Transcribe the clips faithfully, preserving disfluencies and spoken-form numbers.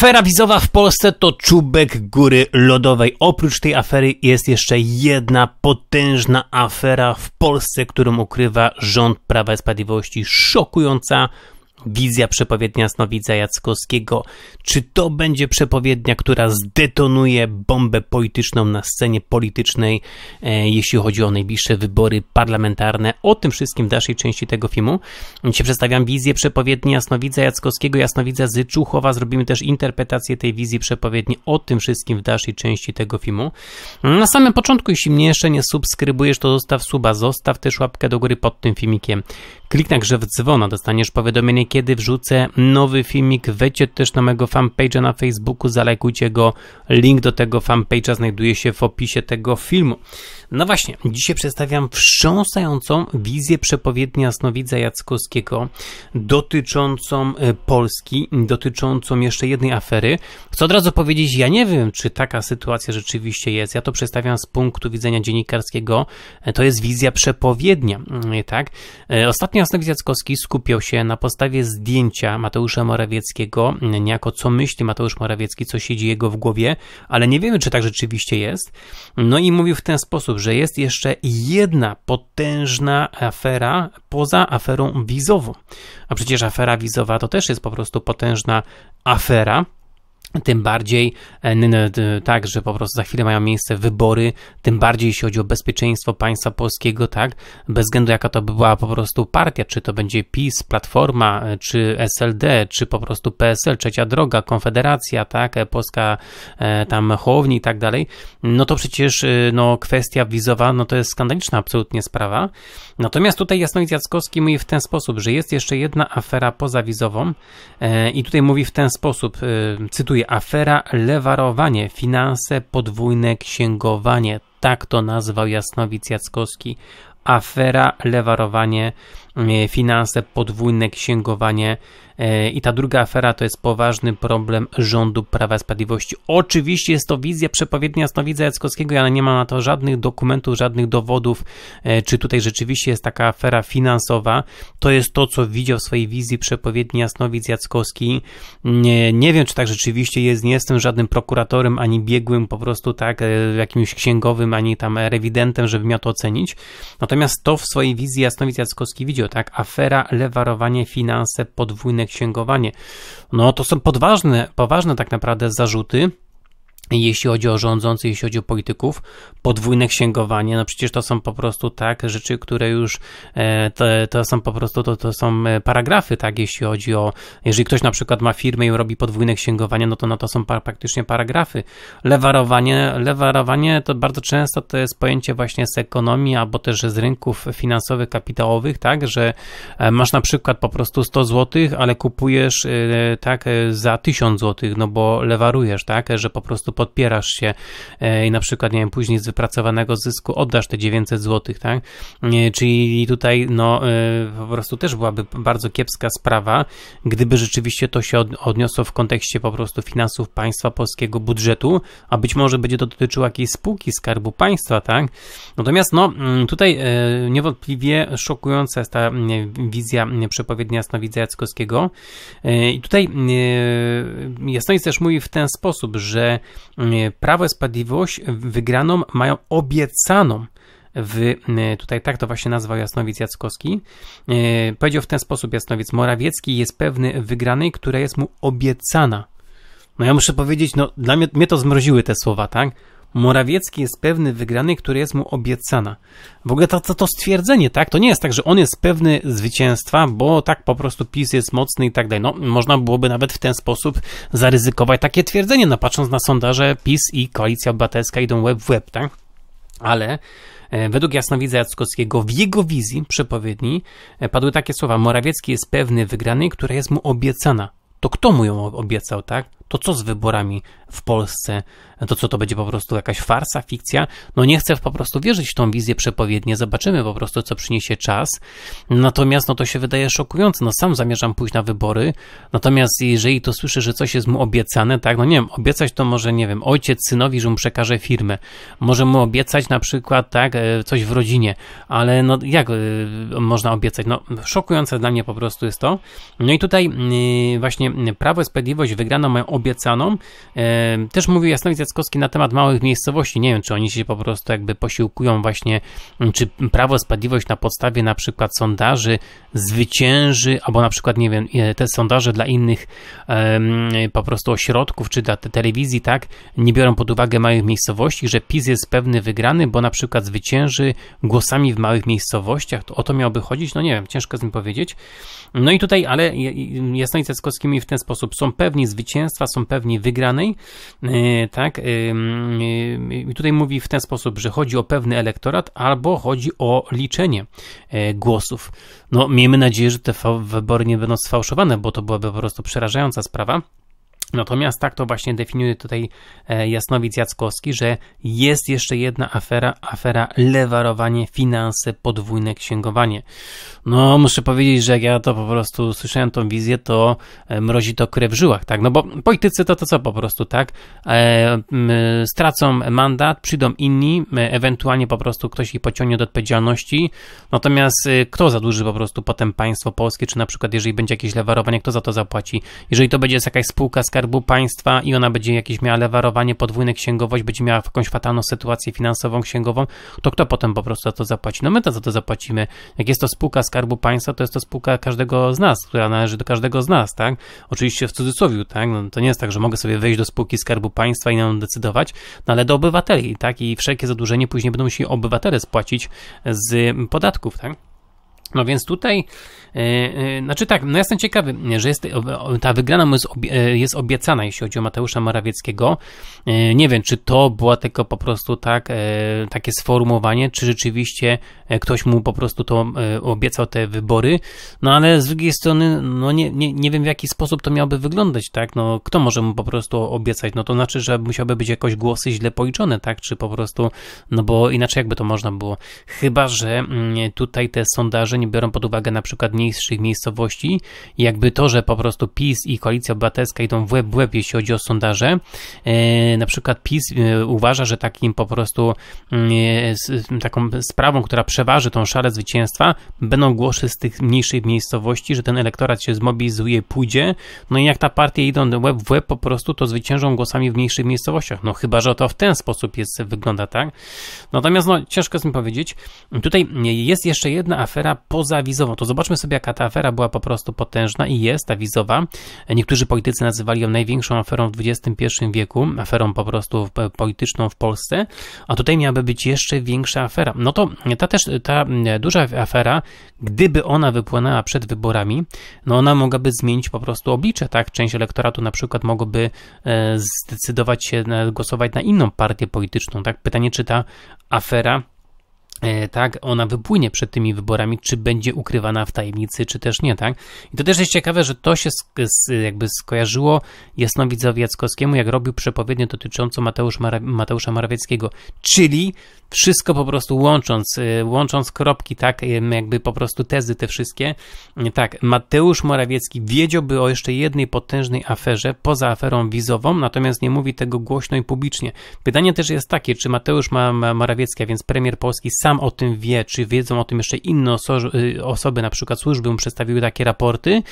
Afera wizowa w Polsce to czubek góry lodowej. Oprócz tej afery jest jeszcze jedna potężna afera w Polsce, którą ukrywa rząd Prawa i Sprawiedliwości. Szokująca wizja przepowiednia Jasnowidza Jackowskiego. Czy to będzie przepowiednia, która zdetonuje bombę polityczną na scenie politycznej, e, jeśli chodzi o najbliższe wybory parlamentarne? O tym wszystkim w dalszej części tego filmu. Dzisiaj przedstawiam wizję przepowiedni Jasnowidza Jackowskiego, Jasnowidza z Człuchowa. Zrobimy też interpretację tej wizji przepowiedni. O tym wszystkim w dalszej części tego filmu. Na samym początku, jeśli mnie jeszcze nie subskrybujesz, to zostaw suba, zostaw też łapkę do góry pod tym filmikiem. Kliknij także w dzwona, dostaniesz powiadomienie, kiedy wrzucę nowy filmik. Wejdźcie też na mojego fanpage'a na Facebooku, zalajkujcie go. Link do tego fanpage'a znajduje się w opisie tego filmu. No właśnie, dzisiaj przedstawiam wstrząsającą wizję przepowiedni Jasnowidza Jackowskiego dotyczącą Polski, dotyczącą jeszcze jednej afery. Chcę od razu powiedzieć, ja nie wiem, czy taka sytuacja rzeczywiście jest. Ja to przedstawiam z punktu widzenia dziennikarskiego. To jest wizja przepowiednia, tak? Ostatnio Jasnowidz Jackowski skupiał się na postawie zdjęcia Mateusza Morawieckiego, niejako co myśli Mateusz Morawiecki, co siedzi jego w głowie, ale nie wiemy, czy tak rzeczywiście jest. No i mówił w ten sposób, że jest jeszcze jedna potężna afera poza aferą wizową. A przecież afera wizowa to też jest po prostu potężna afera. Tym bardziej tak, że po prostu za chwilę mają miejsce wybory, tym bardziej jeśli chodzi o bezpieczeństwo państwa polskiego, tak, bez względu jaka to by była po prostu partia, czy to będzie PiS, Platforma, czy S L D, czy po prostu P S L, Trzecia Droga, Konfederacja, tak, Polska tam Hołowni i tak dalej, no to przecież no, kwestia wizowa, no to jest skandaliczna absolutnie sprawa. Natomiast tutaj Jasnowidz Jackowski mówi w ten sposób, że jest jeszcze jedna afera pozawizową i tutaj mówi w ten sposób, cytuję: afera lewarowanie, finanse, podwójne księgowanie. Tak to nazwał Jasnowidz Jackowski. Afera lewarowanie, finanse, podwójne księgowanie. I ta druga afera to jest poważny problem rządu Prawa i Sprawiedliwości. Oczywiście jest to wizja przepowiednia Jasnowidza Jackowskiego, ale nie ma na to żadnych dokumentów, żadnych dowodów, czy tutaj rzeczywiście jest taka afera finansowa. To jest to, co widział w swojej wizji przepowiedni Jasnowidz Jackowski. Nie, nie wiem, czy tak rzeczywiście jest. Nie jestem żadnym prokuratorem, ani biegłym, po prostu tak, jakimś księgowym, ani tam rewidentem, żeby miał to ocenić. Natomiast to w swojej wizji Jasnowidz Jackowski widział, tak? Afera, lewarowanie, finanse, podwójne księgowanie. No to są podważne, poważne tak naprawdę zarzuty, jeśli chodzi o rządzących, jeśli chodzi o polityków. Podwójne księgowanie, no przecież to są po prostu tak rzeczy, które już to, to są po prostu, to, to są paragrafy, tak, jeśli chodzi o, jeżeli ktoś na przykład ma firmę i robi podwójne księgowanie, no to no to są praktycznie paragrafy. Lewarowanie, lewarowanie to bardzo często to jest pojęcie właśnie z ekonomii, albo też z rynków finansowych, kapitałowych, tak, że masz na przykład po prostu sto złotych, ale kupujesz tak za tysiąc złotych, no bo lewarujesz, tak, że po prostu podpierasz się i na przykład, nie wiem, później z wypracowanego zysku oddasz te dziewięćset złotych, tak? Czyli tutaj, no, po prostu też byłaby bardzo kiepska sprawa, gdyby rzeczywiście to się odniosło w kontekście po prostu finansów państwa, polskiego budżetu, a być może będzie to dotyczyło jakiejś spółki Skarbu Państwa, tak? Natomiast, no, tutaj niewątpliwie szokująca jest ta wizja przepowiednia Jasnowidza Jackowskiego. I tutaj Jasnowidz też mówi w ten sposób, że Prawo i Sprawiedliwość wygraną mają obiecaną w, tutaj tak to właśnie nazwał Jasnowidz Jackowski. Powiedział w ten sposób Jasnowidz: Morawiecki jest pewny wygranej, która jest mu obiecana. No ja muszę powiedzieć, no dla mnie, mnie to zmroziły te słowa, tak? Morawiecki jest pewny wygranej, która jest mu obiecana. W ogóle to, to, to stwierdzenie, tak? To nie jest tak, że on jest pewny zwycięstwa, bo tak po prostu PiS jest mocny i tak dalej. No, można byłoby nawet w ten sposób zaryzykować takie twierdzenie, no patrząc na sondaże, PiS i Koalicja Obywatelska idą łeb w łeb, tak? Ale według Jasnowidza Jackowskiego w jego wizji przepowiedni padły takie słowa: Morawiecki jest pewny wygranej, która jest mu obiecana. To kto mu ją obiecał, tak? To co z wyborami w Polsce? To co, to będzie po prostu jakaś farsa, fikcja? No nie chcę po prostu wierzyć w tą wizję przepowiednię, zobaczymy po prostu, co przyniesie czas. Natomiast no to się wydaje szokujące, no sam zamierzam pójść na wybory, natomiast jeżeli to słyszę, że coś jest mu obiecane, tak, no nie wiem, obiecać to może, nie wiem, ojciec synowi, że mu przekaże firmę, może mu obiecać na przykład, tak, coś w rodzinie, ale no jak można obiecać? No szokujące dla mnie po prostu jest to. No i tutaj właśnie Prawo i Sprawiedliwość wygrano moją obiecaną. Też mówił Jasnowidz Jackowski na temat małych miejscowości. Nie wiem, czy oni się po prostu jakby posiłkują właśnie, czy Prawo i Sprawiedliwość na podstawie na przykład sondaży zwycięży, albo na przykład, nie wiem, te sondaże dla innych po prostu ośrodków, czy dla telewizji, tak, nie biorą pod uwagę małych miejscowości, że PiS jest pewny wygrany, bo na przykład zwycięży głosami w małych miejscowościach. To o to miałoby chodzić? No nie wiem, ciężko z tym powiedzieć. No i tutaj, ale Jasnowidz Jackowski mi w ten sposób są pewni zwycięstwa, są pewni wygranej, tak, i tutaj mówi w ten sposób, że chodzi o pewny elektorat, albo chodzi o liczenie głosów. No miejmy nadzieję, że te wybory nie będą sfałszowane, bo to byłaby po prostu przerażająca sprawa. Natomiast tak to właśnie definiuje tutaj Jasnowidz Jackowski, że jest jeszcze jedna afera, afera lewarowanie, finanse, podwójne księgowanie. No muszę powiedzieć, że jak ja to po prostu słyszałem tą wizję, to mrozi to krew w żyłach, tak? No bo politycy to to co po prostu, tak? Stracą mandat, przyjdą inni, ewentualnie po prostu ktoś ich pociągnie do odpowiedzialności, natomiast kto zadłuży po prostu potem państwo polskie, czy na przykład jeżeli będzie jakieś lewarowanie, kto za to zapłaci? Jeżeli to będzie jakaś spółka z Skarbu Państwa i ona będzie jakieś miała lewarowanie, podwójne księgowość, będzie miała jakąś fatalną sytuację finansową, księgową, to kto potem po prostu za to zapłaci? No my to za to zapłacimy. Jak jest to spółka Skarbu Państwa, to jest to spółka każdego z nas, która należy do każdego z nas, tak? Oczywiście w cudzysłowie, tak? No, to nie jest tak, że mogę sobie wejść do spółki Skarbu Państwa i na nią decydować, no ale do obywateli, tak? I wszelkie zadłużenie później będą musieli obywatele spłacić z podatków, tak? No więc tutaj, yy, yy, znaczy tak, no ja jestem ciekawy, że jest, o, ta wygrana jest, obie, jest obiecana, jeśli chodzi o Mateusza Morawieckiego. Yy, nie wiem, czy to było tylko po prostu tak, yy, takie sformułowanie, czy rzeczywiście ktoś mu po prostu to yy, obiecał te wybory, no ale z drugiej strony, no nie, nie, nie wiem w jaki sposób to miałoby wyglądać, tak, no kto może mu po prostu obiecać, no to znaczy, że musiałyby być jakoś głosy źle policzone, tak, czy po prostu, no bo inaczej jakby to można było, chyba że yy, tutaj te sondaże nie biorą pod uwagę na przykład mniejszych miejscowości, jakby to, że po prostu PiS i Koalicja Obywatelska idą w łeb w łeb, jeśli chodzi o sondaże. E, na przykład PiS e, uważa, że takim po prostu e, z, taką sprawą, która przeważy tą szalę zwycięstwa, będą głosy z tych mniejszych miejscowości, że ten elektorat się zmobilizuje, pójdzie. No i jak ta partia idą łeb w łeb po prostu, to zwyciężą głosami w mniejszych miejscowościach. No chyba że to w ten sposób jest, wygląda, tak? Natomiast no ciężko z tym powiedzieć. Tutaj jest jeszcze jedna afera poza Wizową. To zobaczmy sobie, jaka ta afera była po prostu potężna i jest ta Wizowa. Niektórzy politycy nazywali ją największą aferą w dwudziestym pierwszym wieku, aferą po prostu polityczną w Polsce, a tutaj miałaby być jeszcze większa afera. No to ta też, ta duża afera, gdyby ona wypłynęła przed wyborami, no ona mogłaby zmienić po prostu oblicze, tak? Część elektoratu na przykład mogłoby zdecydować się głosować na inną partię polityczną, tak? Pytanie, czy ta afera, tak, ona wypłynie przed tymi wyborami, czy będzie ukrywana w tajemnicy, czy też nie, tak? I to też jest ciekawe, że to się jakby skojarzyło Jasnowidzowi Jackowskiemu, jak robił przepowiednię dotyczącą Mateusz Mara, Mateusza Morawieckiego, czyli wszystko po prostu łącząc, łącząc kropki, tak, jakby po prostu tezy te wszystkie, tak, Mateusz Morawiecki wiedziałby o jeszcze jednej potężnej aferze, poza aferą wizową, natomiast nie mówi tego głośno i publicznie. Pytanie też jest takie, czy Mateusz ma, ma Morawiecki, a więc premier Polski, sam o tym wie, czy wiedzą o tym jeszcze inne oso osoby, na przykład służby mu przedstawiły takie raporty,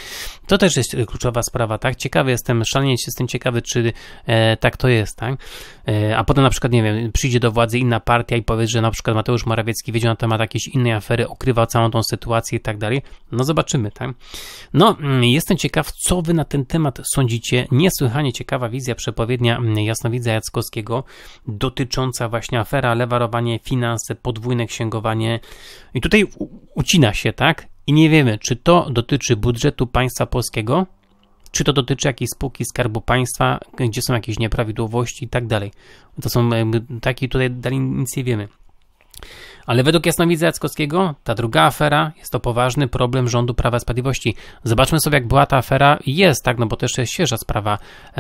to też jest kluczowa sprawa, tak? Ciekawy jestem, szalenie jestem ciekawy, czy e, tak to jest, tak? E, a potem na przykład, nie wiem, przyjdzie do władzy inna partia i powie, że na przykład Mateusz Morawiecki wiedział na temat jakiejś innej afery, ukrywał całą tą sytuację i tak dalej. No zobaczymy, tak? No, jestem ciekaw, co wy na ten temat sądzicie. Niesłychanie ciekawa wizja, przepowiednia Jasnowidza Jackowskiego dotycząca właśnie afera, lewarowanie, finanse, podwójne księgowanie i tutaj ucina się, tak? I nie wiemy, czy to dotyczy budżetu państwa polskiego, czy to dotyczy jakiejś spółki Skarbu Państwa, gdzie są jakieś nieprawidłowości i tak dalej. To są takie, tutaj dalej nic nie wiemy. Ale według Jasnowidza Jackowskiego ta druga afera jest to poważny problem rządu Prawa i Sprawiedliwości. Zobaczmy sobie, jak była ta afera. Jest, tak, no bo to jeszcze jest świeża sprawa.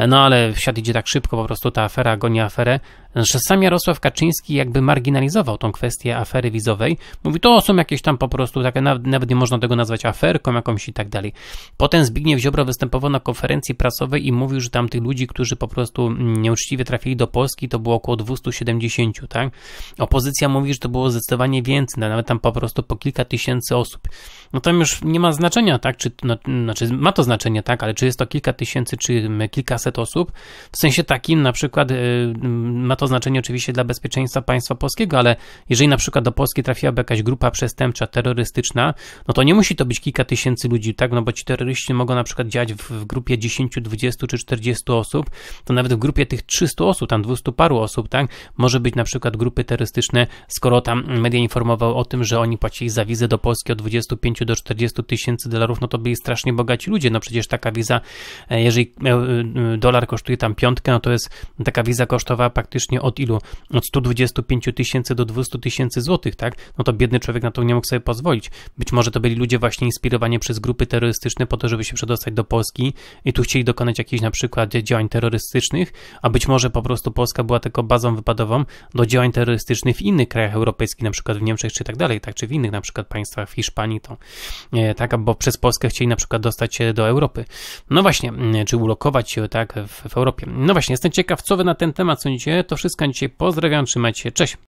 No ale w świat idzie tak szybko, po prostu ta afera goni aferę. że sam Jarosław Kaczyński jakby marginalizował tą kwestię afery wizowej. Mówi, to są jakieś tam po prostu, takie, nawet nie można tego nazwać aferką jakąś i tak dalej. Potem Zbigniew Ziobro występował na konferencji prasowej i mówił, że tam tych ludzi, którzy po prostu nieuczciwie trafili do Polski, to było około dwieście siedemdziesiąt, tak? Opozycja mówi, że to było zdecydowanie więcej, nawet tam po prostu po kilka tysięcy osób. No tam już nie ma znaczenia, tak? Czy, no, znaczy ma to znaczenie, tak? Ale czy jest to kilka tysięcy, czy kilkaset osób? W sensie takim na przykład yy, ma to znaczenie oczywiście dla bezpieczeństwa państwa polskiego, ale jeżeli na przykład do Polski trafiłaby jakaś grupa przestępcza, terrorystyczna, no to nie musi to być kilka tysięcy ludzi, tak? No bo ci terroryści mogą na przykład działać w, w grupie dziesięć, dwadzieścia czy czterdzieści osób, to nawet w grupie tych trzystu osób, tam dwustu paru osób, tak? Może być na przykład grupy terrorystyczne, skoro tam media informowały o tym, że oni płacili za wizę do Polski od dwudziestu pięciu do czterdziestu tysięcy dolarów, no to byli strasznie bogaci ludzie, no przecież taka wiza, jeżeli dolar kosztuje tam piątkę, no to jest, taka wiza kosztowała praktycznie od ilu? Od stu dwudziestu pięciu tysięcy do dwustu tysięcy złotych, tak? No to biedny człowiek na to nie mógł sobie pozwolić. Być może to byli ludzie właśnie inspirowani przez grupy terrorystyczne po to, żeby się przedostać do Polski i tu chcieli dokonać jakichś na przykład działań terrorystycznych, a być może po prostu Polska była tylko bazą wypadową do działań terrorystycznych w innych krajach europejskich, na przykład w Niemczech czy tak dalej, tak? Czy w innych na przykład państwach, w Hiszpanii, to e, tak, bo przez Polskę chcieli na przykład dostać się do Europy. No właśnie, e, czy ulokować się, tak, w, w Europie. No właśnie, jestem ciekaw, co wy na ten temat sądzicie. To wszystko na dzisiaj. Pozdrawiam, trzymajcie się, cześć!